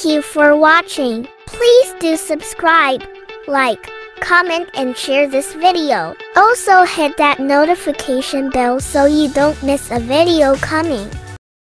Thank you for watching. Please do subscribe, like, comment, and share this video. Also hit that notification bell so you don't miss a video coming.